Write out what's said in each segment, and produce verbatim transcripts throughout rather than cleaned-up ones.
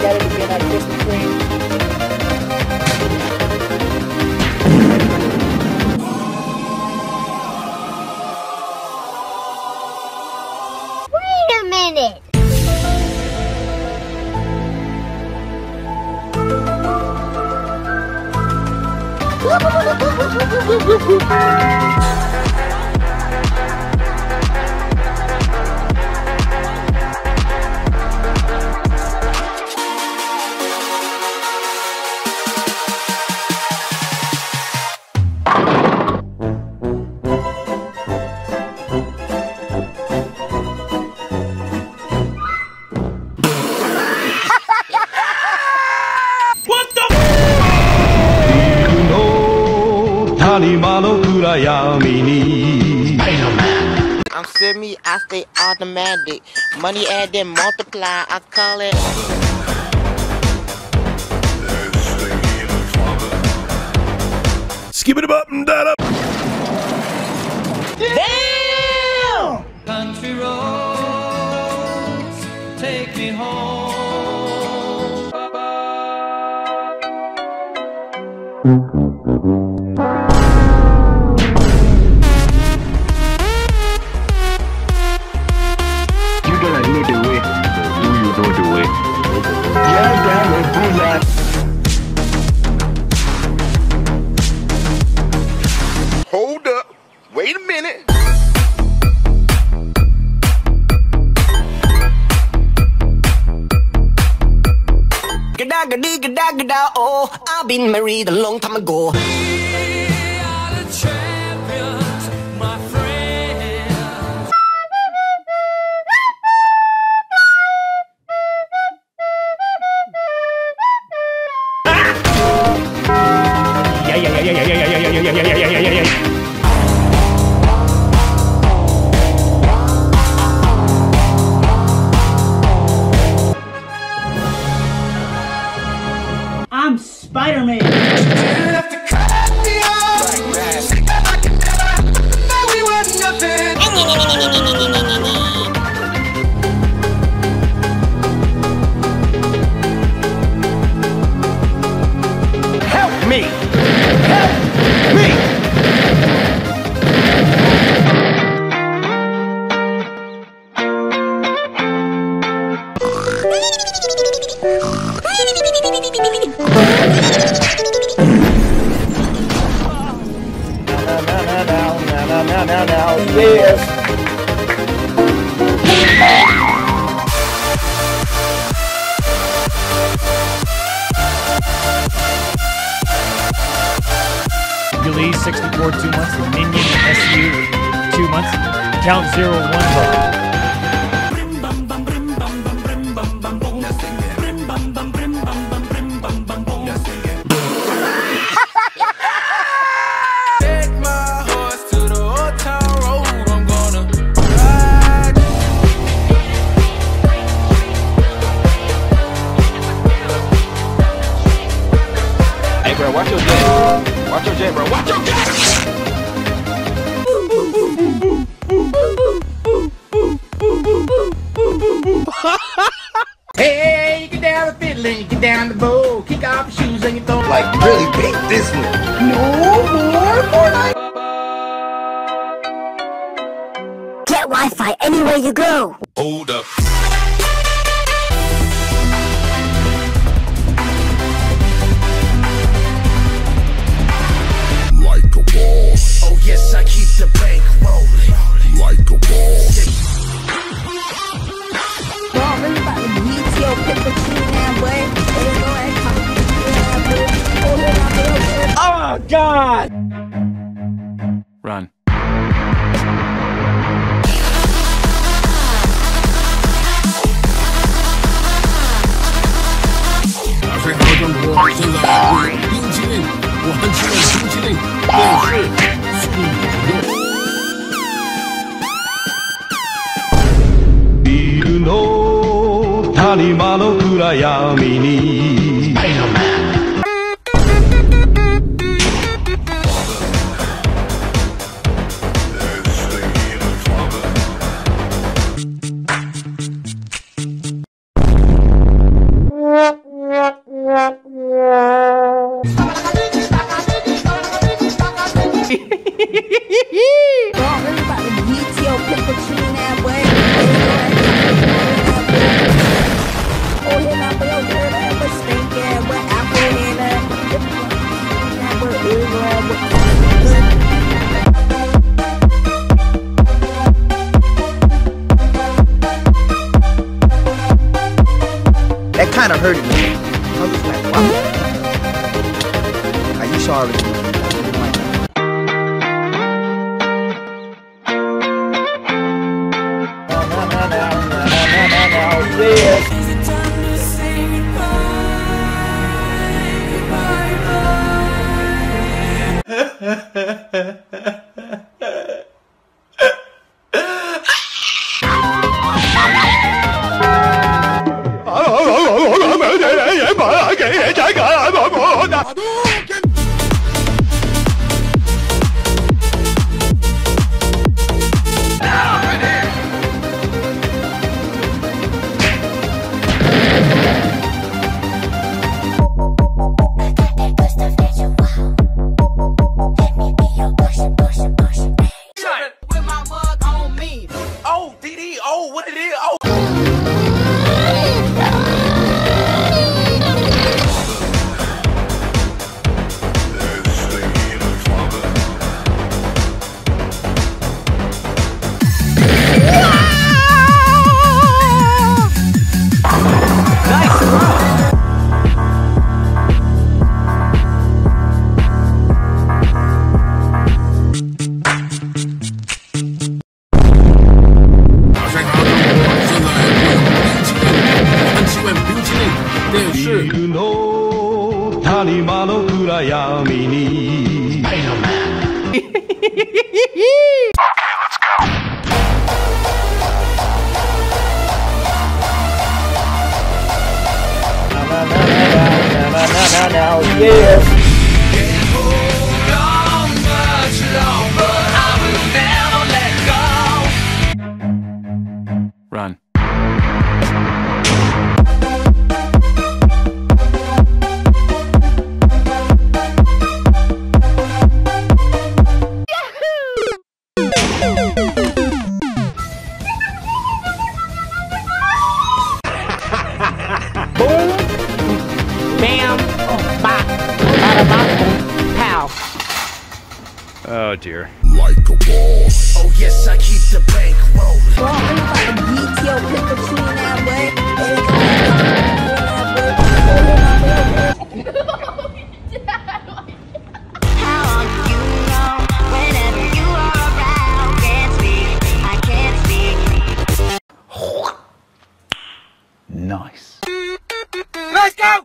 I got it again at Krispy Kreme. Wait a minute. I'm semi, I stay automatic. Money add and multiply, I call it. Skip it up and that up. Damn! Country roads, take me home. Bye-bye. Hold up, wait a minute. Gadagadi, gadagada, oh, I've been married a long time ago. We are the champions, my friend. Yeah, yeah, yeah, yeah, yeah, yeah, yeah, yeah, yeah, yeah, yeah, yeah, yeah, yeah. I'm Spider-Man. Help me! Help me! sixty-four two months, and Minion S U two months, Count Zero one month. Hey bro, watch your jet. Watch your jet, bro. Watch your jet! Hey, get down the fiddling, get down the bow, kick off your shoes and your throw. Like, really beat this one. No more Fortnite. Get Wi-Fi anywhere you go. Hold up. Yes, I keep the bank rolling, like a ball. Y'all really about to meet your picture now, boy. Oh, God! Run. Spider-Man. this. Oh dear. Like a boss. Oh yes, I keep the bank rolling. Bro, I'm about to beat your Pikachu in that way. How you know whenever you are around, can't speak, I can't speak. Nice. Let's go!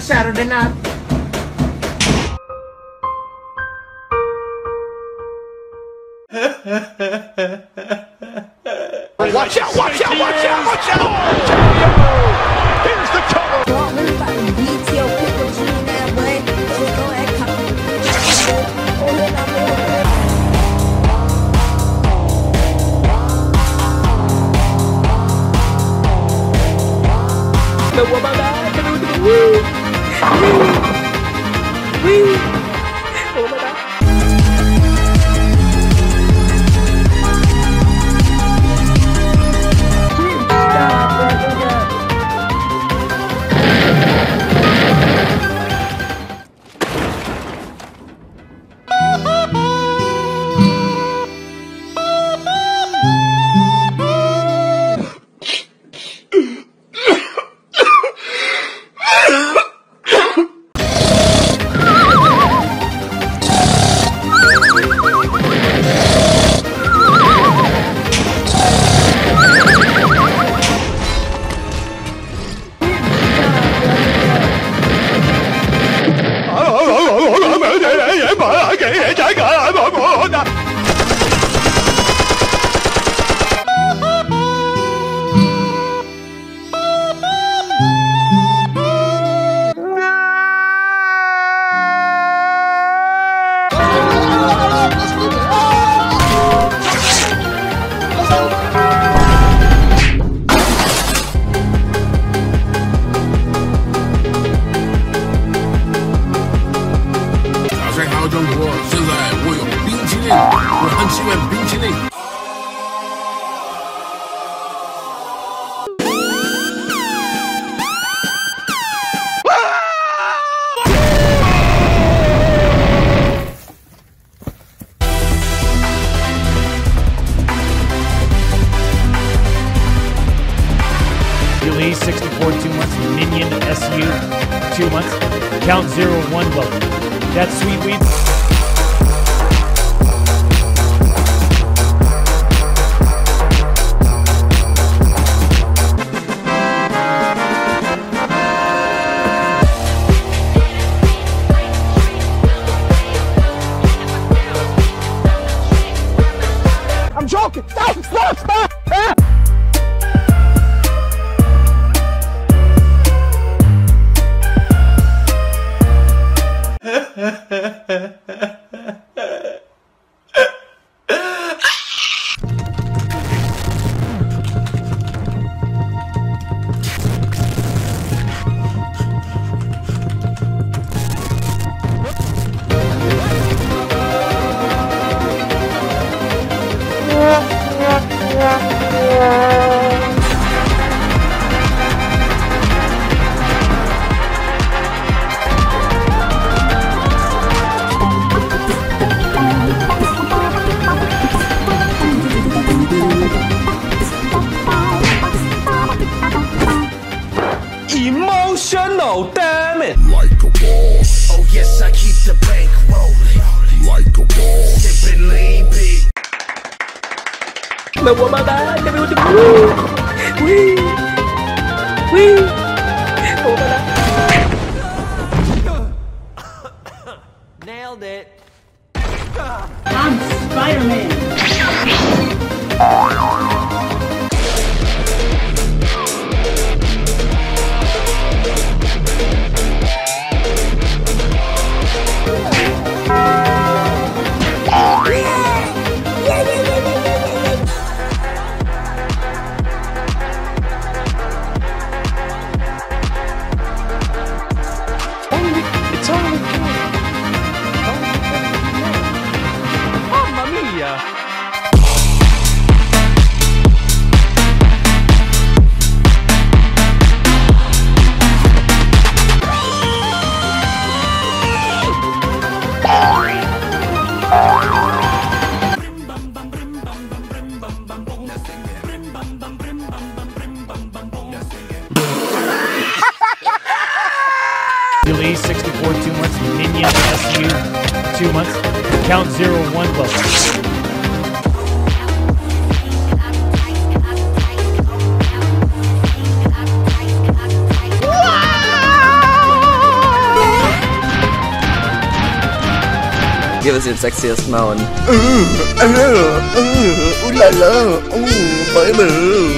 Saturday night. Watch out, watch out, watch out, watch out! Here's the cover! Woo! Wee! Wee! Oh my God. Lee, sixty-four, two months. Minion, S U, two months. Count zero, one vote. That's Sweet Weed. I'm joking! Stop! Stop! Stop! Ah! Emotional, damn it! Like a boss. Oh yes, I keep the bank rolling. Like a boss. Sipping lean pig. But what my God, give me with the woo, wee, wee. Nailed it. I'm Spider-Man. Billy, sixty-four, two months. Minion, S U, two months. Count zero, one vote. Give us your sexiest moan. Ooh, ooh, ooh la la, ooh, my love.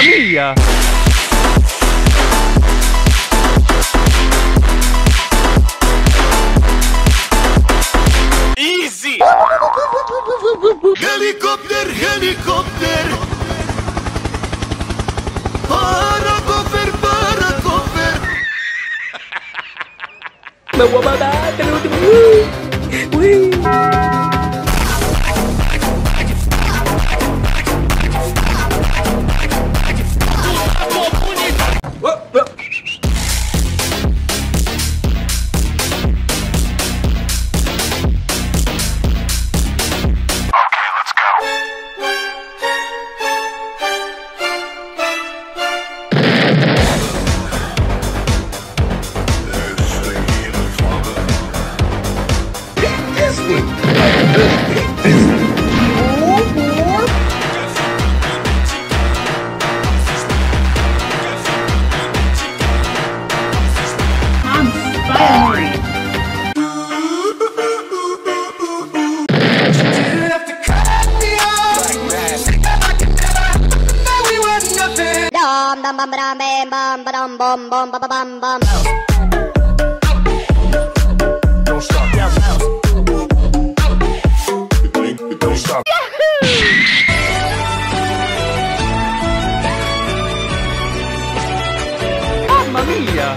Mia. Easy. Helicopter, helicopter. Para cover, para cover. Me voy a dar, te lo digo. Uy, uy. Wait. bum bum bum bum bum bum. Don't stop. Don't stop. Mamma mia!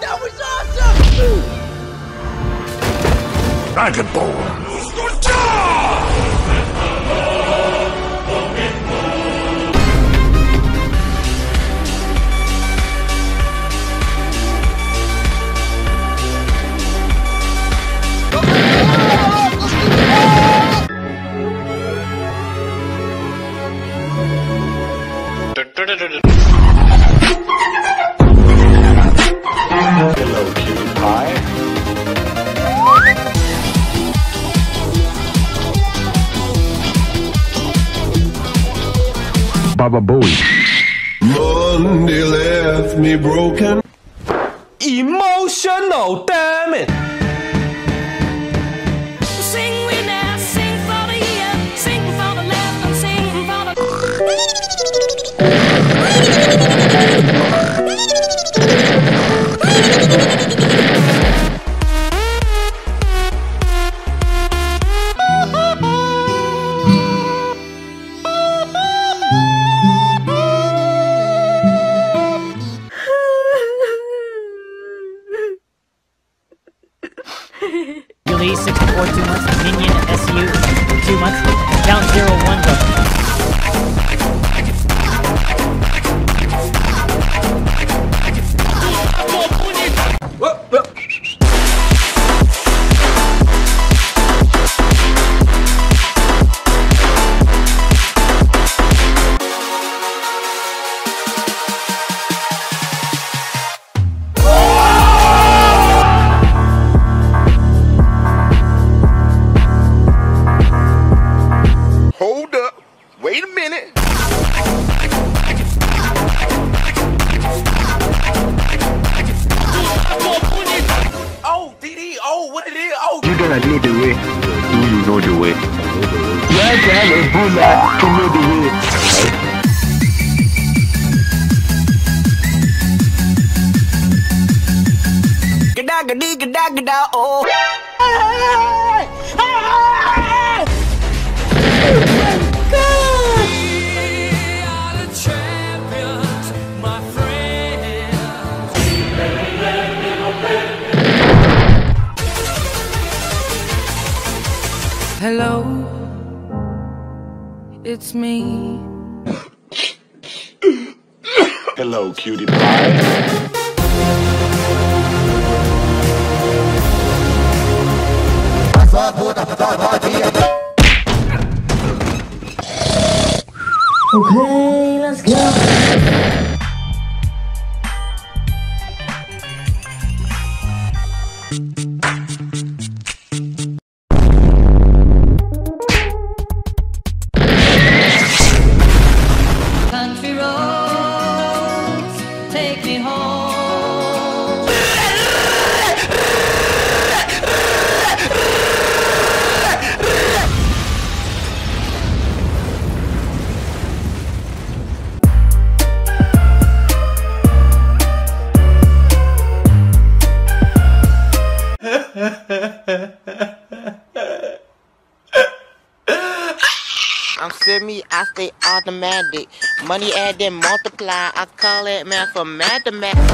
That was awesome! Dragon Ball. Hello, cutie pie. Baba Booey. Monday left me broken. Emotional, damn it! Release sixty-four two months, Minion S U two months, Count zero one month. Hello, it's me. Hello, cutie pie. Okay, let's go. I stay automatic. Money add and multiply. I call it man for mathematics.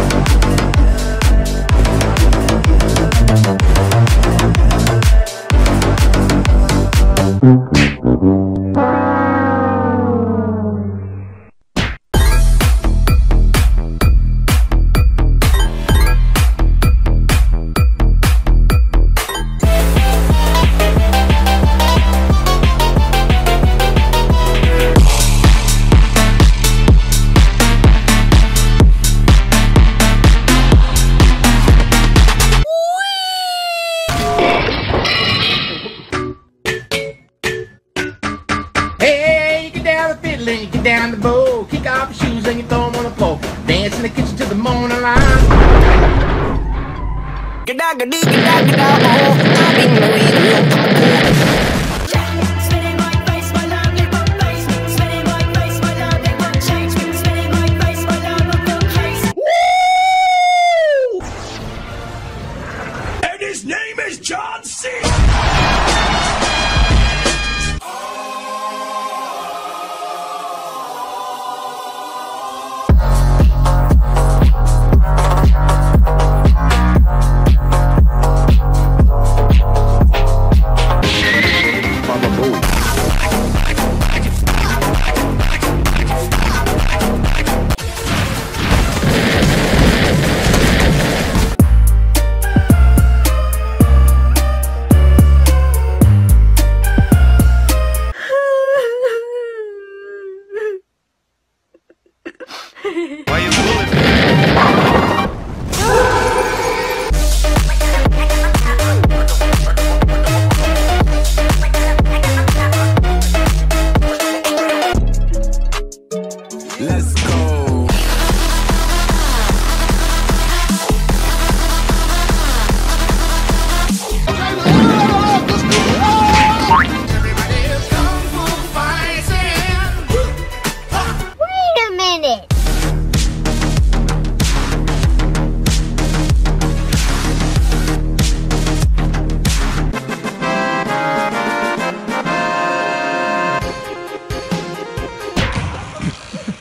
His name is John C.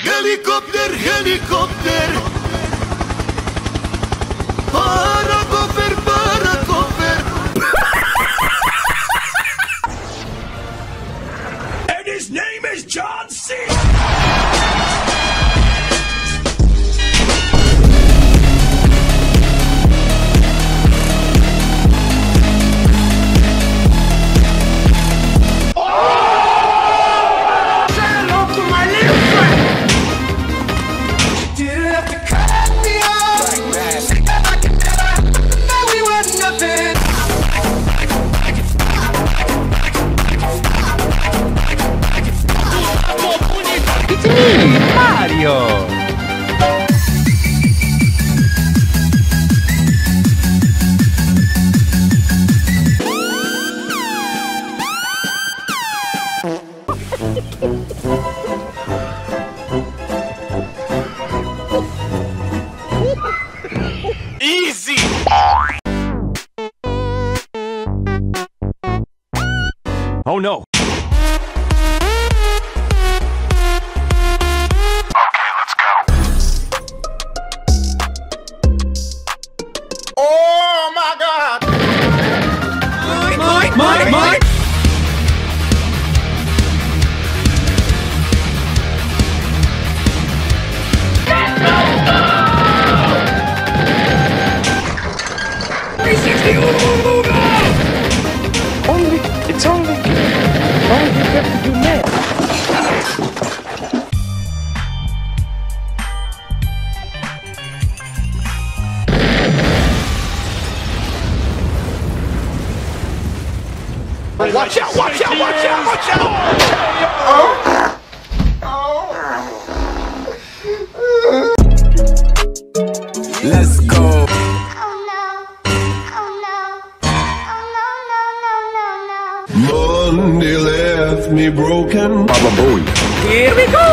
Helicopter, helicopter, paracover, paracover. And his name is John C. Mario! Watch out, watch out, watch out, watch out, watch out! Oh. Oh. Let's go! Oh no, oh no, oh no, no, no, no, no. Monday left me broken. Baba boy. Here we go!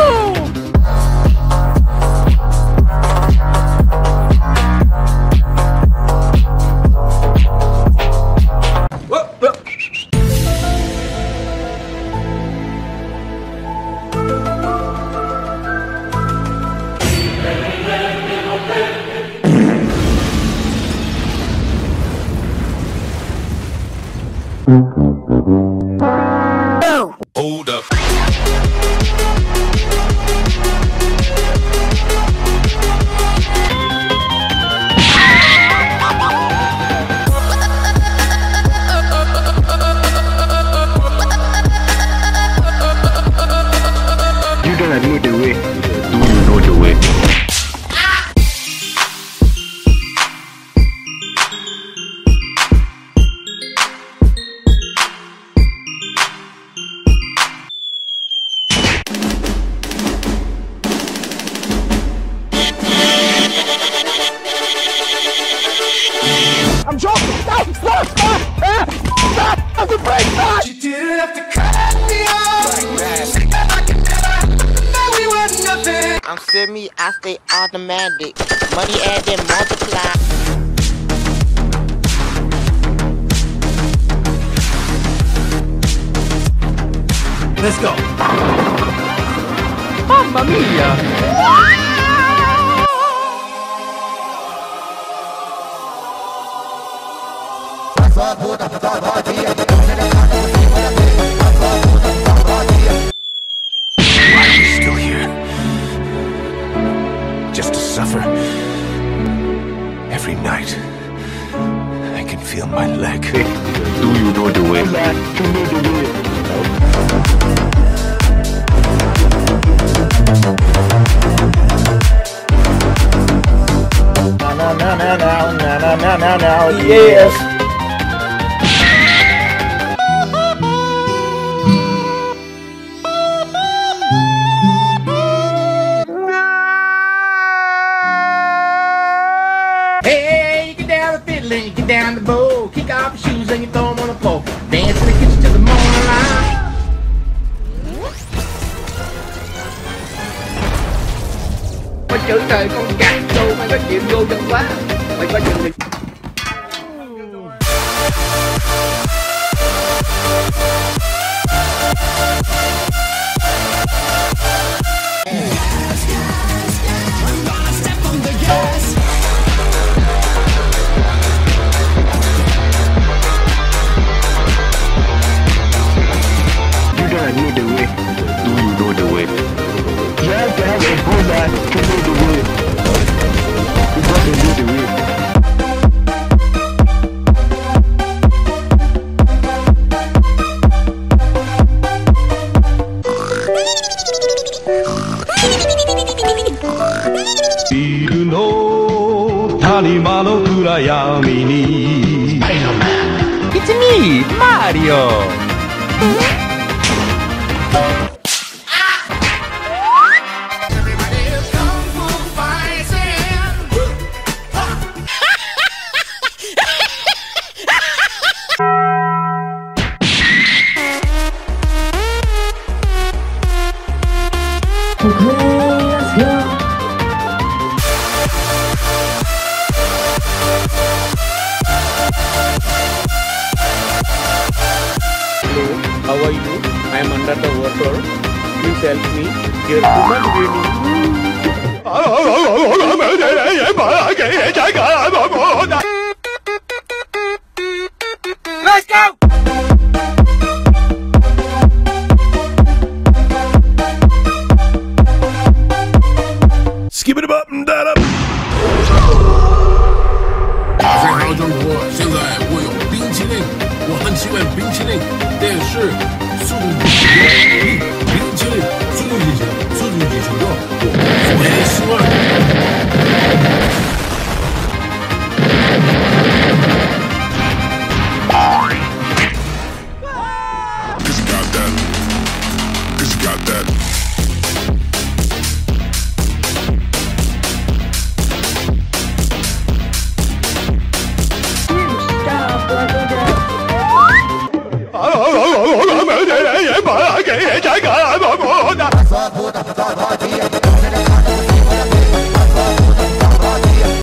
Automatic money add and multiply. Let's go. Mamma mia! Why are we still here? Just to suffer. Every night, I can feel my leg. Do you know the way back? Do you know the way back? Now, now, now, now, now, now, now, now, yes! Hey, get down the fiddling, get down the bow, kick off your shoes and you throw them on the floor, dance in the kitchen till the morning light. Mà chữ trời con cắn đồ mày có chịu vô chân quá. Mày có chịu đi. Spider-Man. It's me, Mario. Everybody is kung fu fighting. Let's go. How are you? I am under the water. Please help me. Here human being. Let's go! Skip it up and that up. Hey, hey, hey,